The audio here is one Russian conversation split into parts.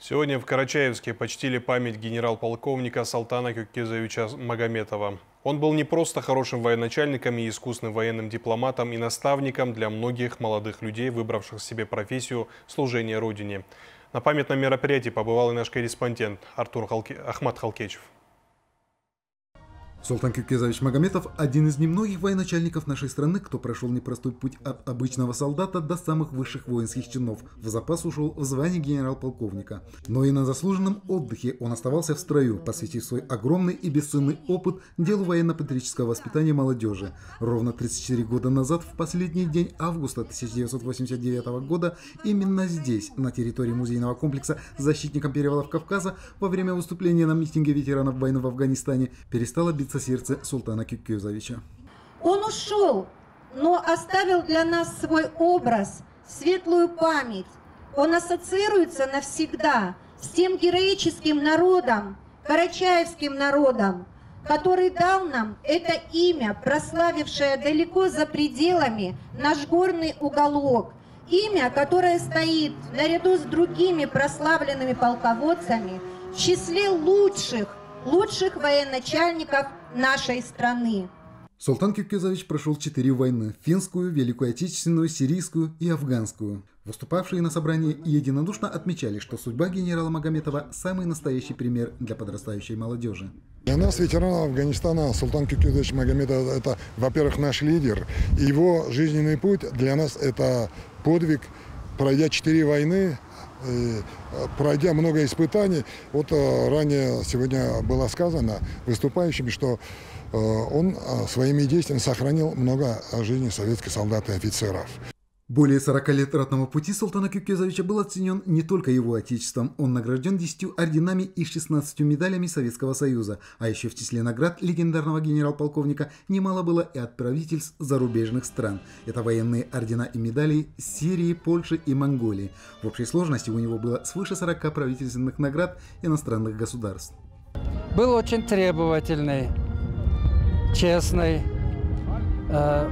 Сегодня в Карачаевске почтили память генерал-полковника Солтана Кеккезовича Магометова. Он был не просто хорошим военачальником и искусным военным дипломатом и наставником для многих молодых людей, выбравших себе профессию служения Родине. На памятном мероприятии побывал и наш корреспондент Артур Ахмат Халкечев. Солтан Кеккезович Магометов – один из немногих военачальников нашей страны, кто прошел непростой путь от обычного солдата до самых высших воинских чинов. В запас ушел в звание генерал-полковника. Но и на заслуженном отдыхе он оставался в строю, посвятив свой огромный и бесценный опыт делу военно-патриотического воспитания молодежи. Ровно 34 года назад, в последний день августа 1989 года, именно здесь, на территории музейного комплекса «Защитником перевалов Кавказа», во время выступления на митинге ветеранов войны в Афганистане, перестало биться сердце Султана Кикюзовича. Он ушел, но оставил для нас свой образ, светлую память. Он ассоциируется навсегда с тем героическим народом, карачаевским народом, который дал нам это имя, прославившее далеко за пределами наш горный уголок. Имя, которое стоит наряду с другими прославленными полководцами в числе лучших военачальников нашей страны. Султан Киркюзович прошел 4 войны – финскую, Великую Отечественную, сирийскую и афганскую. Выступавшие на собрании единодушно отмечали, что судьба генерала Магометова – самый настоящий пример для подрастающей молодежи. Для нас, ветерана Афганистана, Султан Кикюзович Магомедов – это, во-первых, наш лидер. Его жизненный путь для нас – это подвиг, пройдя 4 войны, пройдя много испытаний. Вот ранее сегодня было сказано выступающим, что он своими действиями сохранил много жизней советских солдат и офицеров. Более 40 лет ратного пути Султана Кикюзовича был оценен не только его отечеством. Он награжден 10 орденами и 16 медалями Советского Союза. А еще в числе наград легендарного генерал-полковника немало было и отправительств зарубежных стран. Это военные ордена и медали Сирии, Польши и Монголии. В общей сложности у него было свыше 40 правительственных наград иностранных государств. Был очень требовательный, честный.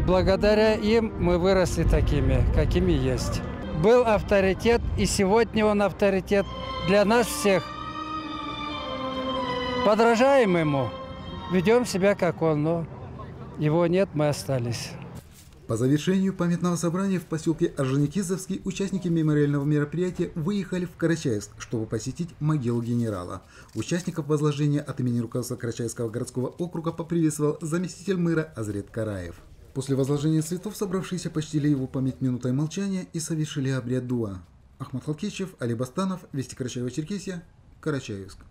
Благодаря им мы выросли такими, какими есть. Был авторитет, и сегодня он авторитет для нас всех. Подражаем ему, ведем себя как он, но его нет, мы остались. По завершению памятного собрания в поселке Арженикизовский участники мемориального мероприятия выехали в Карачаевск, чтобы посетить могилу генерала. Участников возложения от имени руководства Карачаевского городского округа поприветствовал заместитель мэра Азрет Караев. После возложения цветов собравшиеся почтили его память минутой молчания и совершили обряд дуа. Ахмат Халкечев, Али Бастанов, Вести Карачаево-Черкесия, Карачаевск.